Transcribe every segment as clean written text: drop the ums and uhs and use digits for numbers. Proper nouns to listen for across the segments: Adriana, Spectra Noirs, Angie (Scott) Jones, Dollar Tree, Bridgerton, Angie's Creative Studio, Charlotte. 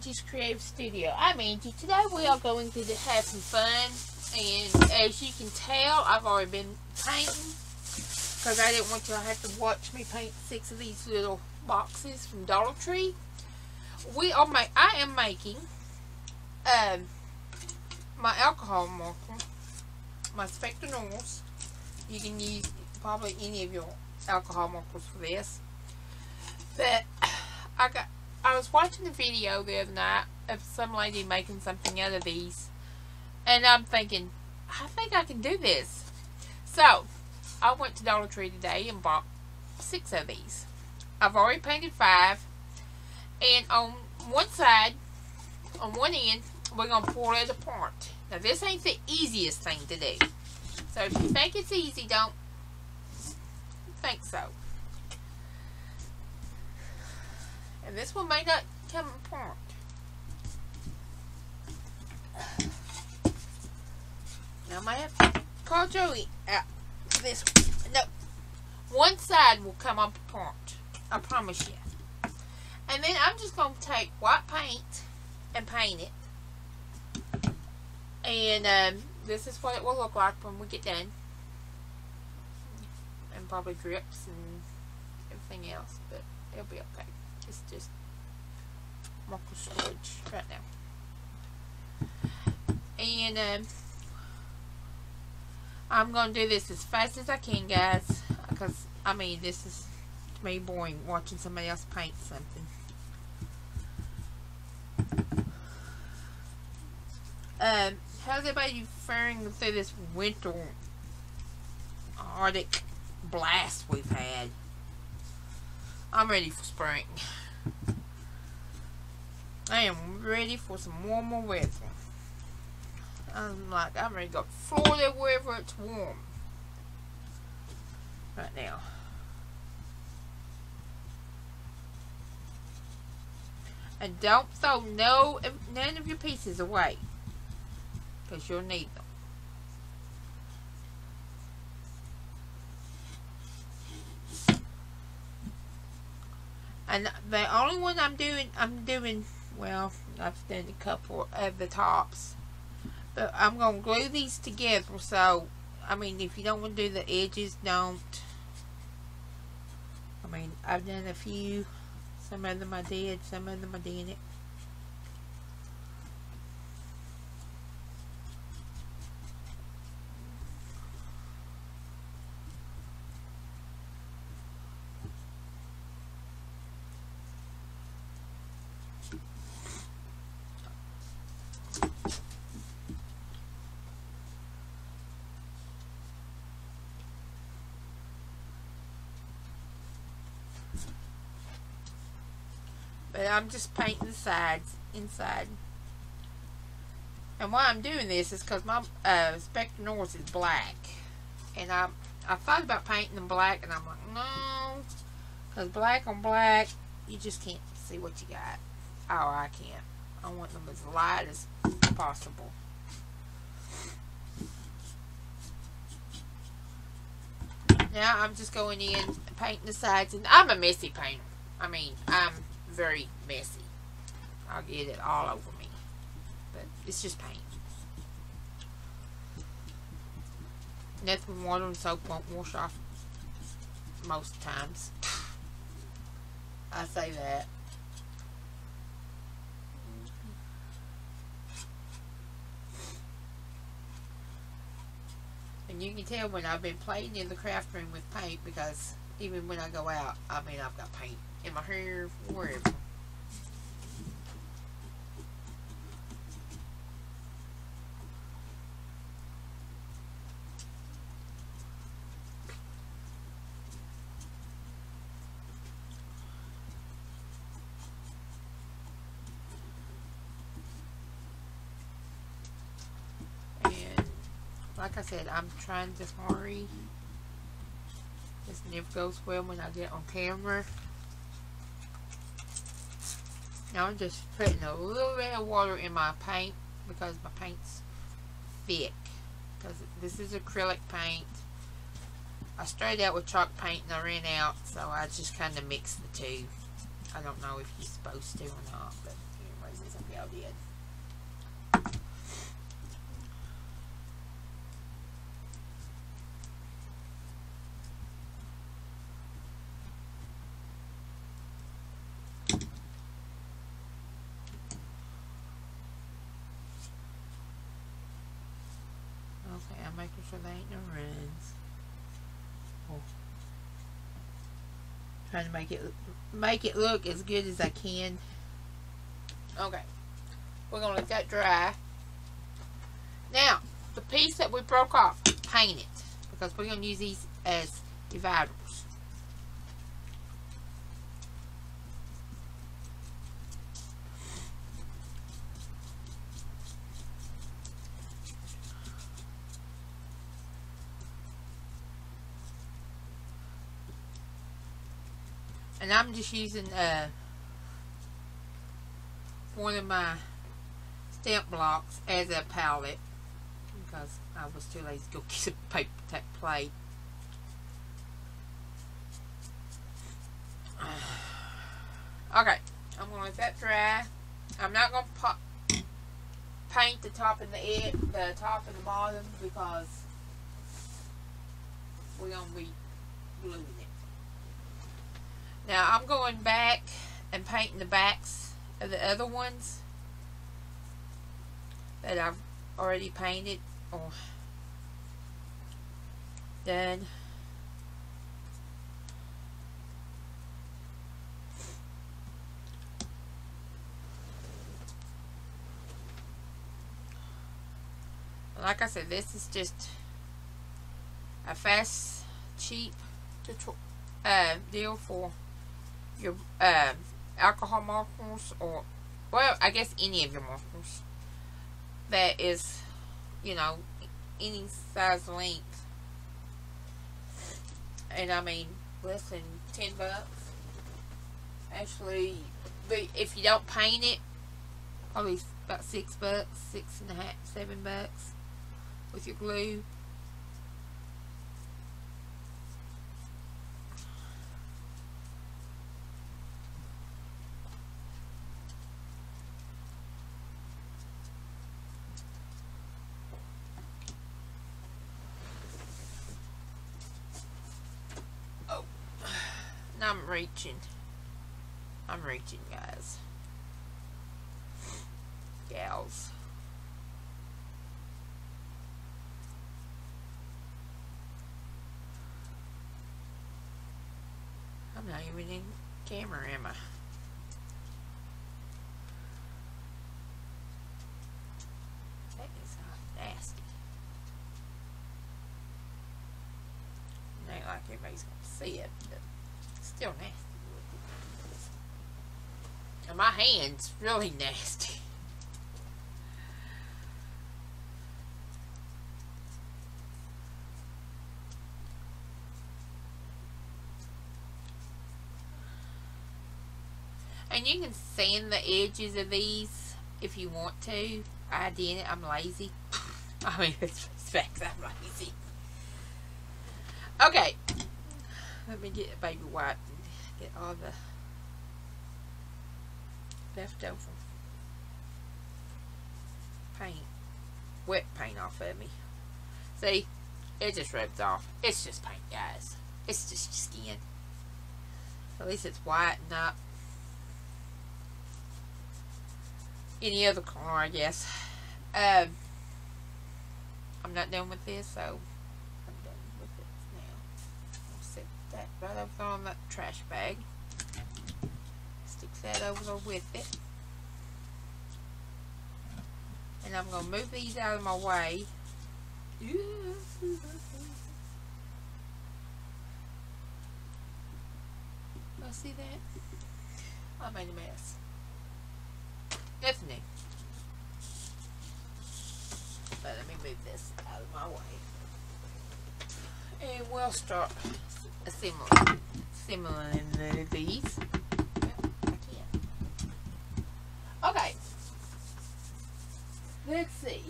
Angie's Creative Studio. I'm Angie. Today we are going to have some fun, and as you can tell, I've already been painting because I didn't want you to have to watch me paint 6 of these little boxes from Dollar Tree. I am making my alcohol marker, my Spectra Noirs. You can use probably any of your alcohol markers for this, but I was watching a video the other night of some lady making something out of these, and I'm thinking, I think I can do this. So I went to Dollar Tree today and bought 6 of these. I've already painted 5, and on one side, on one end, we're going to pull it apart. Now this ain't the easiest thing to do, so if you think it's easy, don't think so. And this one may not come apart. Now I might have to call Joey out for this one. No, one side will come up apart, I promise you. And then I'm just going to take white paint and paint it. And this is what it will look like when we get done. And probably drips and everything else, but it'll be okay. It's just marker storage right now. And I'm going to do this as fast as I can, guys, because I mean, this is to me boring, watching somebody else paint something. How's everybody faring through this winter Arctic blast we've had? I'm ready for spring. I am ready for some warmer weather. I'm ready to go to Florida, wherever it's warm right now. And don't throw none of your pieces away, because you'll need them. And the only one I'm doing, well, I've done a couple of the tops, but I'm going to glue these together. So, I mean, if you don't want to do the edges, don't. I mean, I've done a few. Some of them I did, some of them I didn't. But I'm just painting the sides inside. And why I'm doing this is because my Spectra Noirs is black. And I thought about painting them black, and I'm like, no. Because black on black, you just can't see what you got. Oh, I can't. I want them as light as possible. Now I'm just going in and painting the sides. And I'm a messy painter. I mean, I'm very messy. I'll get it all over me, but it's just paint. Nothing water and soap won't wash off most times. I say that. And you can tell when I've been playing in the craft room with paint, because even when I go out, I mean, I've got paint in my hair, wherever. And like I said, I'm trying to hurry. This never goes well when I get on camera. Now I'm just putting a little bit of water in my paint, because my paint's thick. Because this is acrylic paint. I started out with chalk paint and I ran out, so I just kind of mixed the two. I don't know if you're supposed to or not, but anyways, it's that'll be it. Okay, I'm making sure there ain't no runs. Oh. Trying to make it look as good as I can. Okay, we're gonna let that dry. Now, the piece that we broke off, paint it, because we're gonna use these as dividers. And I'm just using one of my stamp blocks as a palette because I was too lazy to go get some paper tape plate. Okay, I'm going to let that dry. I'm not going to paint the top and the top and the bottom because we're going to be gluing it. Now I'm going back and painting the backs of the other ones that I've already painted or done. Like I said, this is just a fast, cheap deal for your alcohol markers, or well, I guess any of your markers that is, you know, any size length, and I mean less than $10 actually. But if you don't paint it, probably about $6, $6.50, $7 with your glue. I'm reaching, guys, gals. I'm not even in camera, am I? That is nasty. It ain't like everybody's gonna see it, but still nasty. And my hand's really nasty. And you can sand the edges of these if you want to. I didn't. I'm lazy. I mean, it's facts. I'm lazy. Okay. Let me get a baby wipe and get all the leftover paint, wet paint off of me. See, it just rubs off. It's just paint, guys. It's just skin. At least it's white, not any other color, I guess. I'm not done with this, so I'm done with it now. I'll set that right over on that trash bag. Stick that over there with it. And I'm going to move these out of my way. Y'all see that? I made a mess. Nothing new. But let me move this out of my way. And we'll start assembling these. Okay, let's see.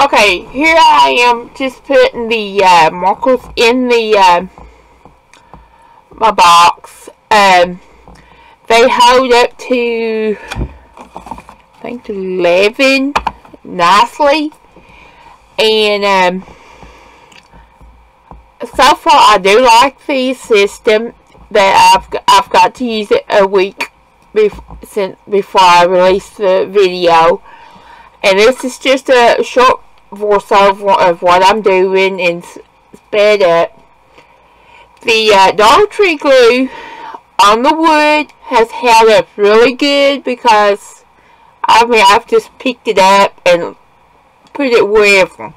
Okay, here I am just putting the markers in the my box. They hold up to, I think, 11 nicely, and so far I do like the system that I've got to use it a week before I release the video, and this is just a short voiceover of what I'm doing and sped up. The Dollar Tree glue on the wood has held up really good, because I mean, I've just picked it up and put it wherever.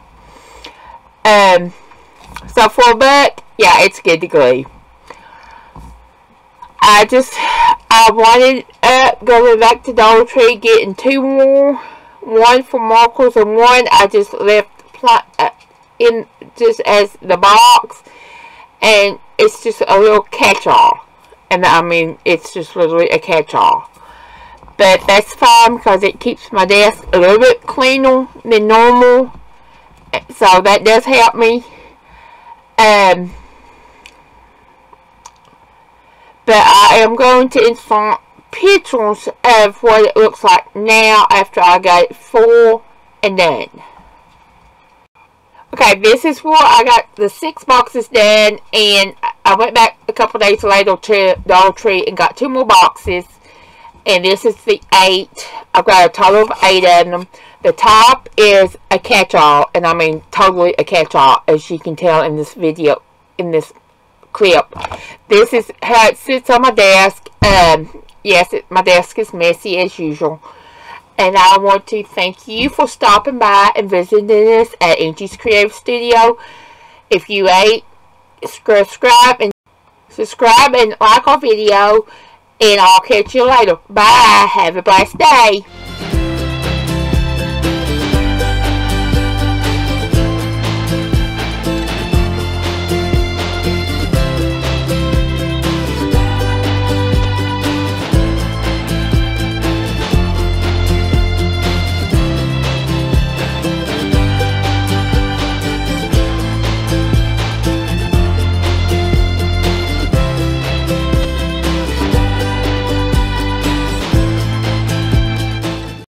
So for a buck, yeah, it's good to glue. I wanted up, going back to Dollar Tree, getting two more, one for markers and one I just left in just as the box, and it's just a little catch-all, and I mean, it's just literally a catch-all, but that's fine because it keeps my desk a little bit cleaner than normal, so that does help me. But I am going to insert pictures of what it looks like now after I got it full and done. Okay, this is what I got the 6 boxes done, and I went back a couple days later to Dollar Tree and got 2 more boxes, and this is the 8. I've got a total of 8 of them. The top is a catch-all, and I mean totally a catch-all, as you can tell in this video, in this clip. This is how it sits on my desk. Yes, my desk is messy as usual. And I want to thank you for stopping by and visiting us at Angie's Creative Studio. If you ain't, subscribe and like our video. And I'll catch you later. Bye. Have a blessed day.